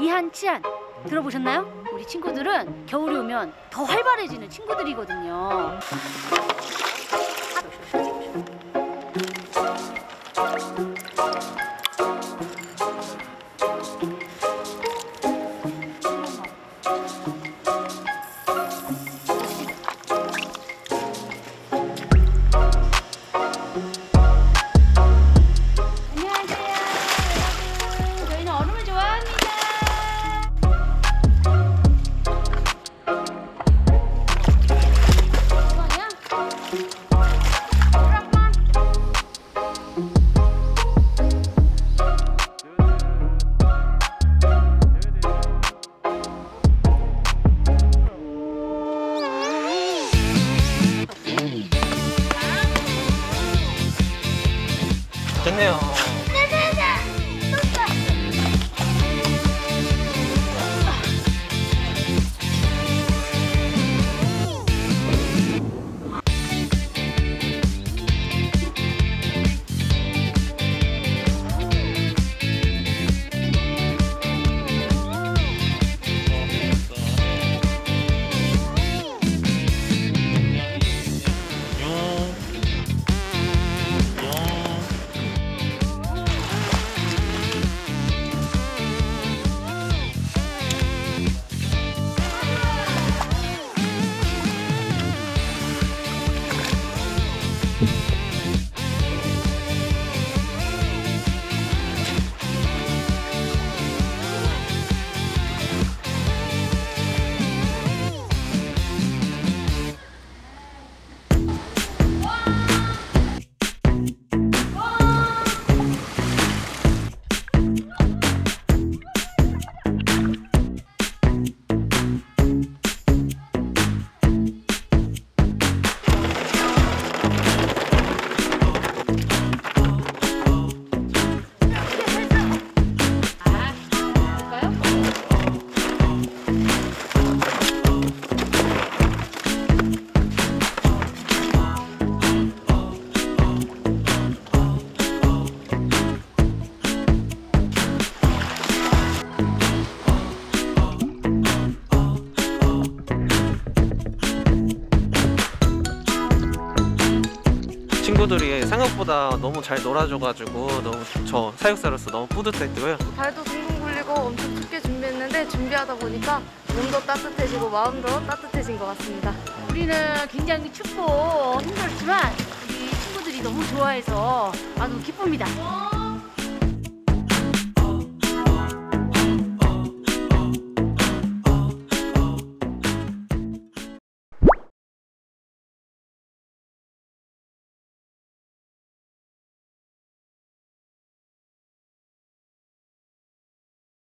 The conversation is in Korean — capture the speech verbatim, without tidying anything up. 이한치안 들어보셨나요? 우리 친구들은 겨울이 오면 더 활발해지는 친구들이거든요. 됐네요. 친구들이 생각보다 너무 잘 놀아줘가지고 너무 저 사육사로서 너무 뿌듯했고요. 발도 둥둥 굴리고 엄청 춥게 준비했는데 준비하다 보니까 몸도 따뜻해지고 마음도 따뜻해진 것 같습니다. 우리는 굉장히 춥고 힘들었지만 우리 친구들이 너무 좋아해서 아주 기쁩니다.